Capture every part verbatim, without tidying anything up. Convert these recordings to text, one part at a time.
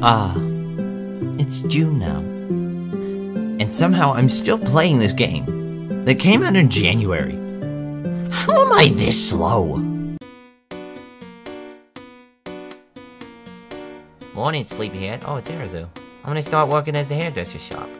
Ah, it's June now. And somehow I'm still playing this game that came out in January. How am I this slow? Morning, sleepyhead. Oh, it's Arezu. I'm gonna start working as the hairdresser shop.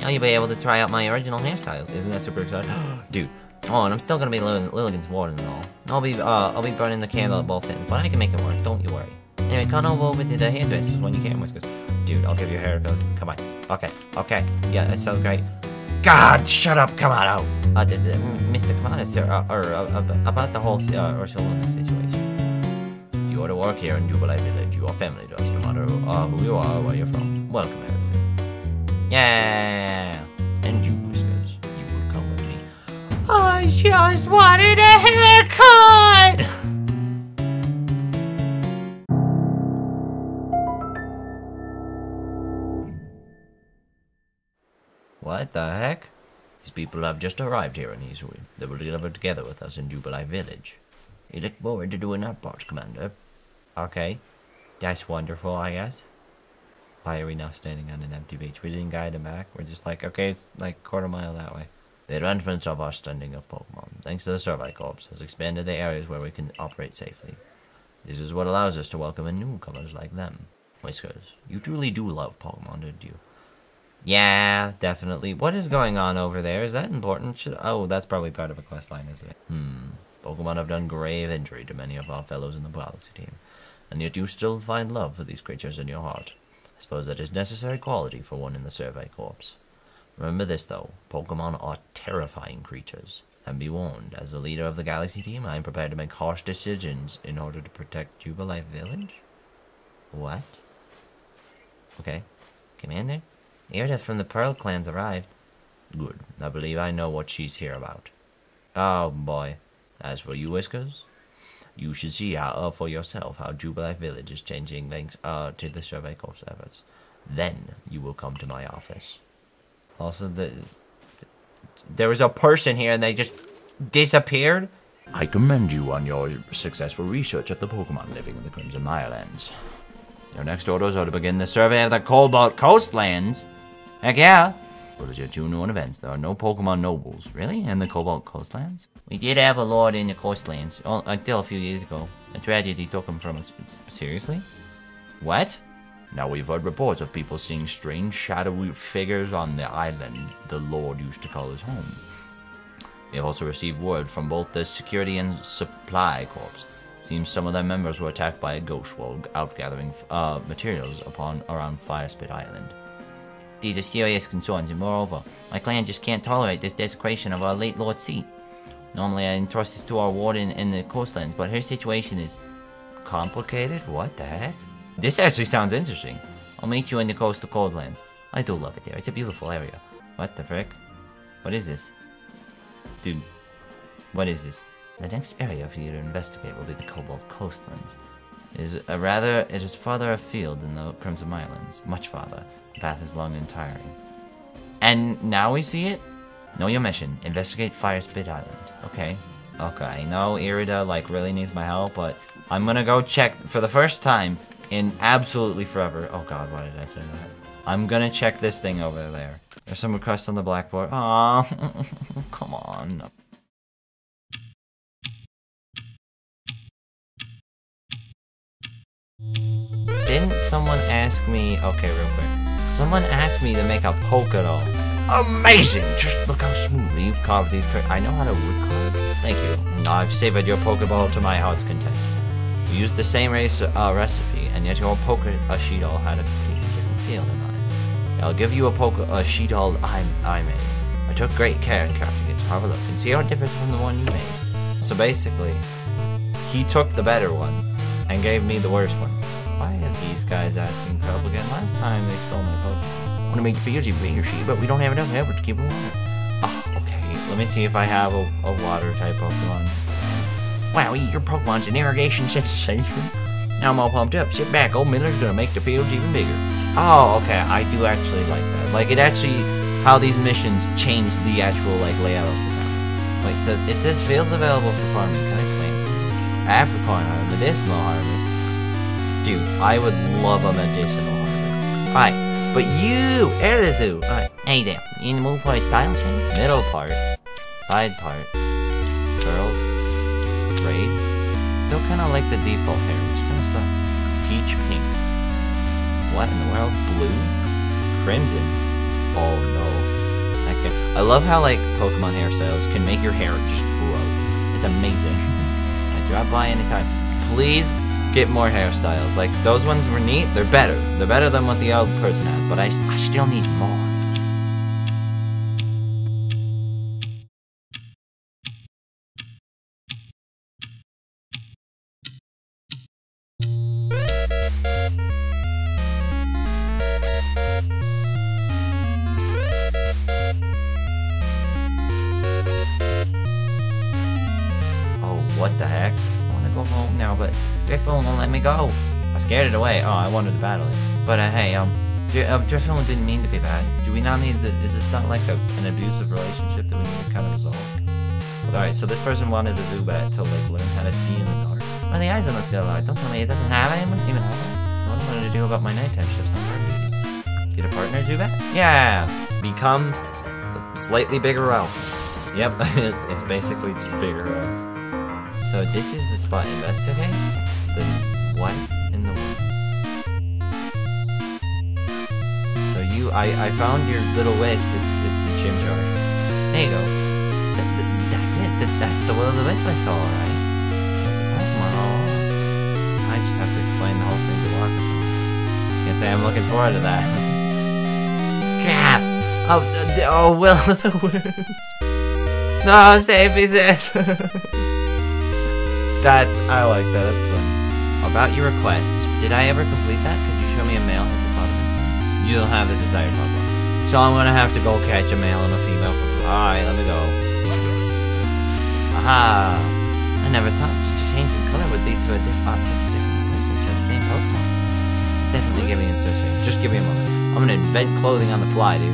Now you'll be able to try out my original hairstyles. Isn't that super exciting? Dude. Oh, and I'm still gonna be Lilligant's Ward and all. I'll be, uh, I'll be burning the candle at both ends, but I can make it work, don't you worry. Anyway, come over over to the hairdressers when you can, Whiskers. Dude, I'll give you a haircut. Come on. Okay, okay. Yeah, that sounds great. God, shut up, Kamado! Uh, the, the, Mister Kamado, sir, uh, or, uh, about the whole, uh, Ursula situation. If you are to work here in Jubilife Village, you are family to us, no matter who, uh, who you are or where you're from. Welcome, everything. Yeah! And you, Whiskers, you will come with me. I just wanted a haircut! What the heck? These people have just arrived here in Hisui. They will deliver together with us in Jubilife Village. You look forward to doing that part, Commander. Okay. That's wonderful, I guess. Why are we now standing on an empty beach? We didn't guide them back. We're just like, okay, it's like a quarter mile that way. The advancements of our standing of Pokemon, thanks to the Survey Corps, has expanded the areas where we can operate safely. This is what allows us to welcome in newcomers like them. Whiskers, you truly do love Pokemon, don't you? Yeah, definitely. What is going on over there? Is that important? Should, oh, that's probably part of a quest line, isn't it? Hmm. Pokemon have done grave injury to many of our fellows in the Galaxy Team, and yet you still find love for these creatures in your heart. I suppose that is necessary quality for one in the Survey Corps. Remember this, though. Pokemon are terrifying creatures. And be warned, as the leader of the Galaxy Team, I am prepared to make harsh decisions in order to protect Jubilife Village? What? Okay. Commander? Irida from the Pearl Clans arrived. Good. I believe I know what she's here about. Oh, boy. As for you, Whiskers, you should see how, uh, for yourself how Jubilife Village is changing thanks uh, to the Survey Corps efforts. Then you will come to my office. Also, the, the, there was a person here and they just disappeared? I commend you on your successful research of the Pokemon living in the Crimson Mirelands. Your next orders are to begin the survey of the Cobalt Coastlands. Heck yeah! What is your two known events? There are no Pokemon nobles. Really? In the Cobalt Coastlands? We did have a lord in the Coastlands, until a few years ago. A tragedy took him from us. Seriously? What? Now we've heard reports of people seeing strange shadowy figures on the island the lord used to call his home. We have also received word from both the Security and Supply Corps. Seems some of their members were attacked by a ghost while out gathering uh, materials upon around Firespit Island. These are serious concerns, and moreover, my clan just can't tolerate this desecration of our late Lord's seat. Normally I entrust this to our warden in the coastlands, but her situation is... complicated? What the heck? This actually sounds interesting. I'll meet you in the Coastal Coldlands. I do love it there, it's a beautiful area. What the frick? What is this? Dude, what is this? The next area for you to investigate will be the Cobalt Coastlands. It is a rather, it is farther afield than the Crimson Mirelands, much farther. The path is long and tiring. And now we see it? Know your mission. Investigate Firespit Island. Okay. Okay, I know Irida, like, really needs my help, but I'm gonna go check, for the first time in absolutely forever. Oh god, why did I say that? I'm gonna check this thing over there. There's some requests on the blackboard. Aww, come on. Didn't someone ask me... Okay, real quick. Someone asked me to make a polka doll. Amazing! Just look how smoothly you've carved these... I know how to wood carve. Thank you. I've savored your Pokeball to my heart's content. You used the same race, uh, recipe, and yet your polka uh, she doll had a different feel than mine. I'll give you a polka uh, she doll I, I made. I took great care in crafting it, so have a look and see how it differs from the one you made. So basically, he took the better one and gave me the worst one. Why are these guys asking for help again? Last time they stole my Pokemon. I want to make it for you, she, but we don't have enough effort to keep them water. Oh, okay. Let me see if I have a, a water-type Pokemon. Wow, your Pokemon's an irrigation sensation. Now I'm all pumped up. Sit back, old Miller's gonna make the fields even bigger. Oh, okay. I do actually like that. Like, it actually... how these missions change the actual, like, layout of the map. Wait, so it says fields available for farming. Can I claim? Apricot on medicinal harvest. Dude, I would love a medicinal harvest. Alright, but you, Arezu! Alright, hey there. You move for a style change? Middle part. Side part. Curls. Braids. Still kinda like the default hair, which kinda sucks. Peach pink. What in the world? Blue? Crimson? Oh no. That can... I love how, like, Pokemon hairstyles can make your hair just grow. It's amazing. I drop by anytime. Please get more hairstyles. Like, those ones were neat. They're better. They're better than what the old person has, but I, I still need more. Go! I scared it away. Oh, I wanted to battle it. But uh, hey, um, Dr uh, Drifloon didn't mean to be bad. Do we not need the- is this not like a, an abusive relationship that we need to kind of resolve? Alright, so this person wanted the Zubat to like learn how to see in the dark. Are the eyes on this guy? Don't tell me it doesn't have anyone even have one. What am I gonna do about my nighttime shifts on her? Get a partner, Zubat? Yeah! Become slightly bigger else. Yep, it's, it's basically just bigger else. So this is the spot you best, okay? Then what in the world? So you, I, I found your little wisp. It's, it's the Chimchar. There you go. Th th that's it. Th that's the will of the wisp I saw, right? There's a Pokemon all. I just have to explain the whole thing to Marcus. Can't say I'm looking forward to that. Crap! Oh, the, oh, will of the wisp. No, save me, sis. That's, I like that. That's funny. About your request, did I ever complete that? Could you show me a male hippopotamus? You don't have the desired level. So I'm gonna have to go catch a male and a female. Alright, let me go. Aha! I never thought just a change in color would lead to a different such a different purpose for the same Pokemon. It's definitely giving me a Just give me a moment. I'm gonna invent clothing on the fly, dude.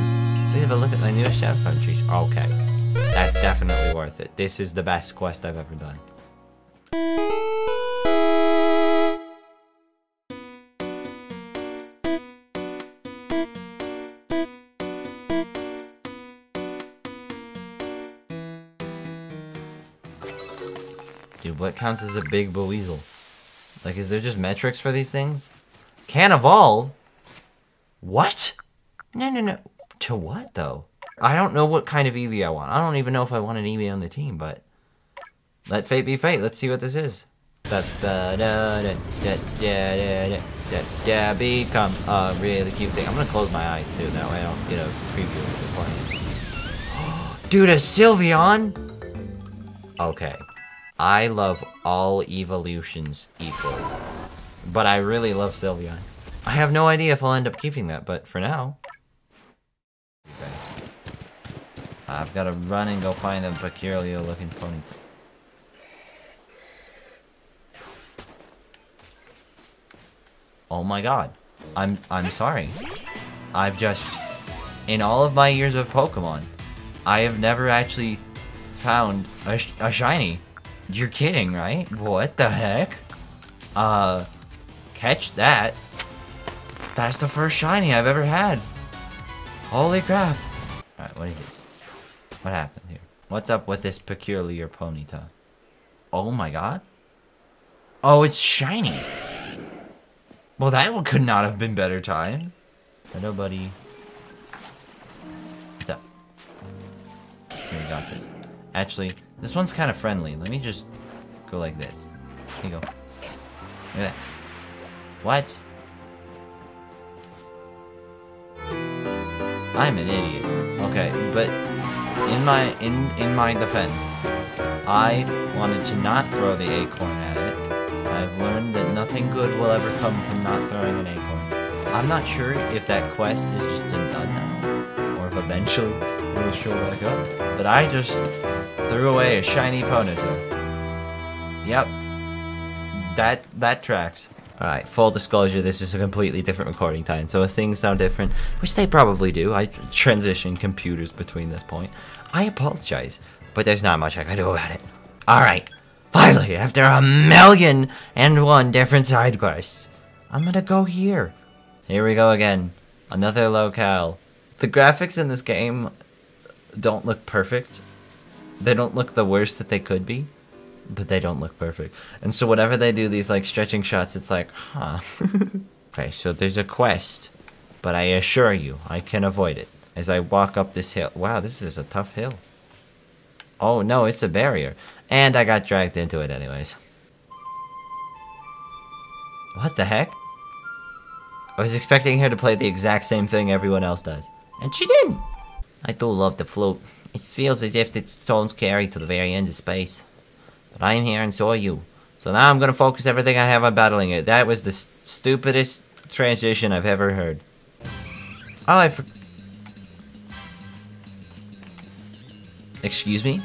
Please have a look at my newest shadow phone trees. Okay. That's definitely worth it. This is the best quest I've ever done. What counts as a big Boweasel? Like, is there just metrics for these things? Cannibal? What? No, no, no. To what, though? I don't know what kind of Eevee I want. I don't even know if I want an Eevee on the team, but... Let fate be fate. Let's see what this is. Become a really cute thing. I'm gonna close my eyes, too. That way I don't get a preview of the play. Dude, a Sylveon? Okay. I love all evolutions equally, but I really love Sylveon. I have no idea if I'll end up keeping that, but for now... Okay. I've gotta run and go find a peculiar looking ponyta. Oh my god. I'm- I'm sorry. I've just... In all of my years of Pokemon, I have never actually found a, sh a shiny. You're kidding, right? What the heck? Uh, catch that. That's the first shiny I've ever had. Holy crap. Alright, what is this? What happened here? What's up with this peculiar ponyta? Oh my god. Oh, it's shiny. Well, that one could not have been better timed. Hello, buddy. What's up? Here, we got this. Actually... This one's kind of friendly. Let me just go like this. Here you go. Look at that. What? I'm an idiot. Okay, but in my in in my defense, I wanted to not throw the acorn at it. I've learned that nothing good will ever come from not throwing an acorn. I'm not sure if that quest is just done now, or if eventually it'll show back up. But I just. Threw away a shiny ponyta. Yep. That that tracks. Alright, full disclosure, this is a completely different recording time, so if things sound different, which they probably do, I transition computers between this point, I apologize, but there's not much I can do about it. Alright, finally, after a million and one different side quests, I'm gonna go here. Here we go again. Another locale. The graphics in this game don't look perfect. They don't look the worst that they could be, but they don't look perfect. And so whenever they do these like stretching shots, it's like, huh. Okay, so there's a quest, but I assure you, I can avoid it. As I walk up this hill. Wow, this is a tough hill. Oh no, it's a barrier. And I got dragged into it anyways. What the heck? I was expecting her to play the exact same thing everyone else does. And she didn't! I do love the flute. It feels as if the tones carry to the very end of space. But I am here and so are you. So now I'm gonna focus everything I have on battling it. That was the st stupidest transition I've ever heard. Oh, I for- Excuse me?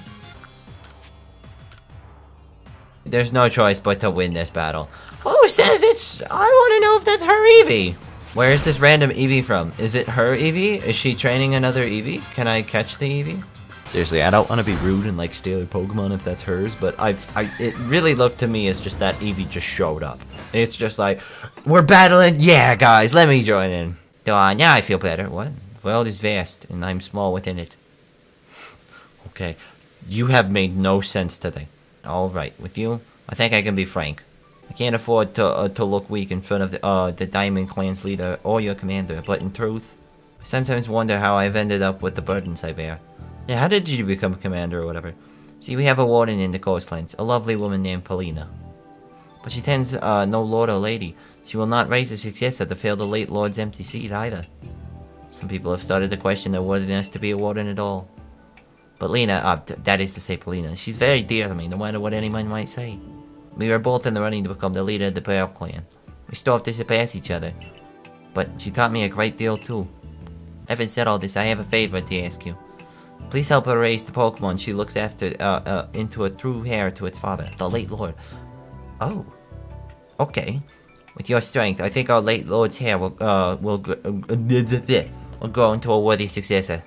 There's no choice but to win this battle. Who says it's... I want to know if that's her Eevee! Where is this random Eevee from? Is it her Eevee? Is she training another Eevee? Can I catch the Eevee? Seriously, I don't want to be rude and like steal your Pokemon if that's hers, but I've... I, it really looked to me as just that Eevee just showed up. It's just like, we're battling? Yeah, guys, let me join in. Uh, now I feel better. What? The world is vast, and I'm small within it. Okay, you have made no sense today. Alright, with you, I think I can be frank. I can't afford to uh, to look weak in front of the, uh, the Diamond Clan's leader or your commander, but in truth, I sometimes wonder how I've ended up with the burdens I bear. Yeah, how did you become commander or whatever? See, we have a warden in the coastlands, a lovely woman named Polina. But she tends uh, no lord or lady. She will not raise a successor to fill the late lord's empty seat either. Some people have started to question their worthiness to be a warden at all. But Lena, uh, that is to say Polina, she's very dear to me, no matter what anyone might say. We were both in the running to become the leader of the Pearl Clan. We strove to surpass each other, but she taught me a great deal too. Having said all this, I have a favor to ask you. Please help her raise the Pokemon she looks after uh, uh, into a true heir to its father, the late lord. Oh, okay. With your strength, I think our late lord's heir will, uh, will, gr will grow into a worthy successor.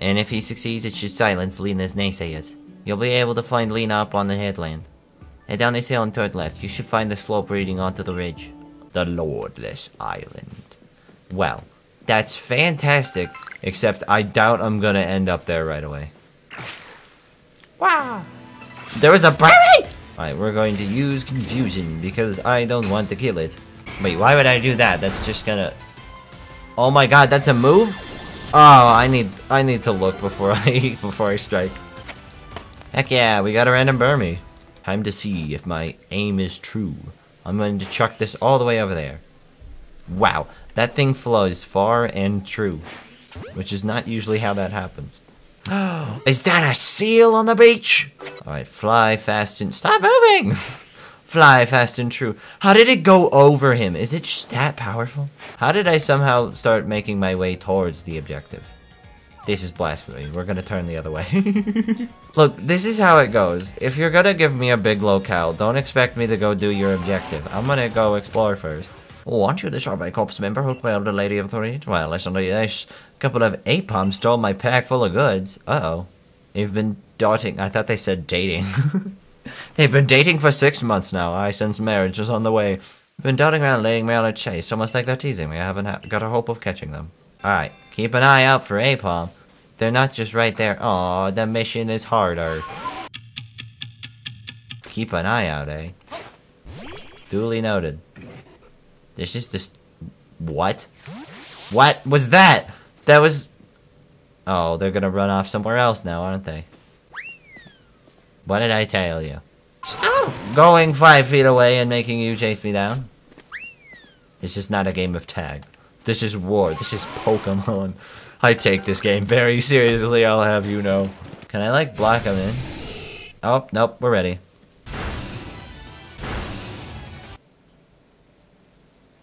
And if he succeeds, it should silence Lena's naysayers. You'll be able to find Lena up on the headland. Head down this hill and turn left. You should find the slope leading onto the ridge. The Lordless Island. Well, that's fantastic. Except I doubt I'm gonna end up there right away. Wow! There was a Burmy! Alright, we're going to use confusion because I don't want to kill it. Wait, why would I do that? That's just gonna... Oh my god, that's a move? Oh, I need I need to look before I before I strike. Heck yeah, we got a random Burmy. Time to see if my aim is true. I'm going to chuck this all the way over there. Wow, that thing flows far and true, which is not usually how that happens. Is that a seal on the beach? All right, fly fast and stop moving. Fly fast and true. How did it go over him? Is it just that powerful? How did I somehow start making my way towards the objective? This is blasphemy. We're gonna turn the other way. Look, this is how it goes. If you're gonna give me a big locale, don't expect me to go do your objective. I'm gonna go explore first. Oh, aren't you the Survey Corps member who quailed a lady of three? Well, listen to this. A couple of Aipom stole my pack full of goods. Uh-oh. You've been darting. I thought they said dating. They've been dating for six months now. I sense marriage is on the way. Been darting around laying me on a chase, almost like they're teasing me. I haven't ha got a hope of catching them. Alright, keep an eye out for Aipom. They're not just right there. Aww, the mission is harder. Keep an eye out, eh? Duly noted. There's just this... What? What was that? That was... Oh, they're gonna run off somewhere else now, aren't they? What did I tell you? Stop going five feet away and making you chase me down. This is not a game of tag. This is war. This is Pokemon. I take this game very seriously, I'll have you know. Can I, like, block him in? Oh, nope, we're ready.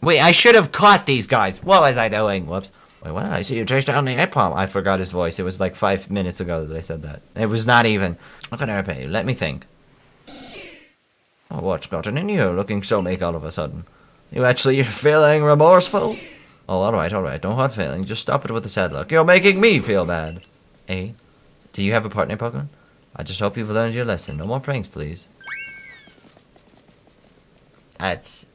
Wait, I should have caught these guys. What was I doing? Whoops. Wait, what? I see you chased down the Aipom. I forgot his voice. It was like five minutes ago that I said that. It was not even. Look at her, let me think. Oh, what's gotten in you? Looking so meek all of a sudden. You actually feeling remorseful? Oh, alright, alright. Don't want feeling. Just stop it with the sad look. You're making me feel bad. Hey, do you have a partner, Pokemon? I just hope you've learned your lesson. No more pranks, please. That's...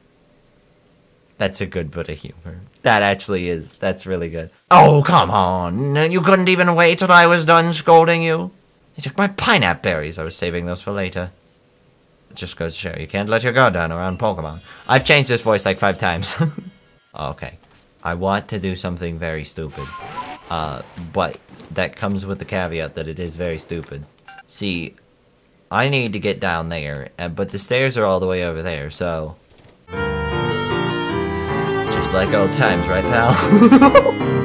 That's a good bit of humor. That actually is. That's really good. Oh, come on. You couldn't even wait till I was done scolding you? You took my pineapple berries. I was saving those for later. It just goes to show you can't let your guard down around Pokemon. I've changed this voice like five times. Okay. I want to do something very stupid. Uh, but that comes with the caveat that it is very stupid. See, I need to get down there, but the stairs are all the way over there, so... like old times, right, pal?